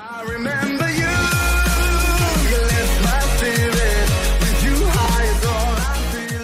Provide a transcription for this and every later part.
I remember you. You left my spirit. With you high is all I'm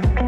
feeling.